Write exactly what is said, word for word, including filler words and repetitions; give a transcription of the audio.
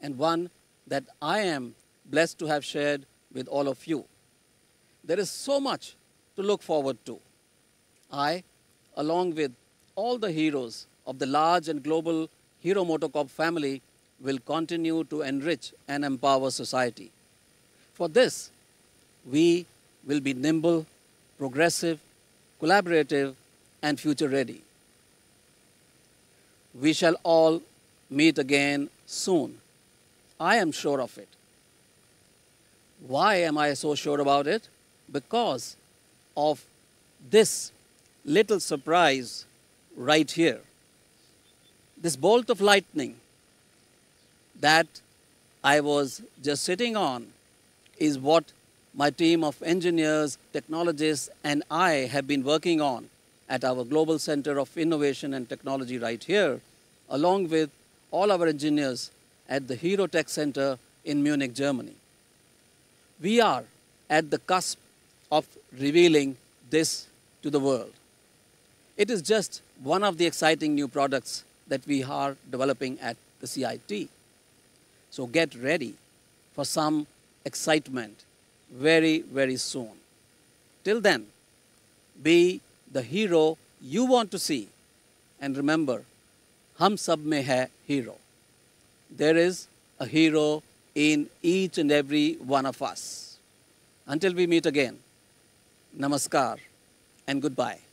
and one that I am blessed to have shared with all of you. There is so much to look forward to. I, along with all the heroes of the large and global Hero MotoCorp family, will continue to enrich and empower society. For this, we will be nimble, progressive, collaborative, and future-ready. We shall all meet again soon. I am sure of it. Why am I so sure about it? Because of this little surprise right here. This bolt of lightning that I was just sitting on is what my team of engineers, technologists, and I have been working on at our Global Center of Innovation and Technology right here, along with all our engineers at the Hero Tech Center in Munich, Germany. We are at the cusp of revealing this to the world. It is just one of the exciting new products that we are developing at the C I T. So get ready for some excitement very, very soon. Till then, be the hero you want to see. And remember, hum sab mein hai hero. There is a hero in each and every one of us. Until we meet again, namaskar and goodbye.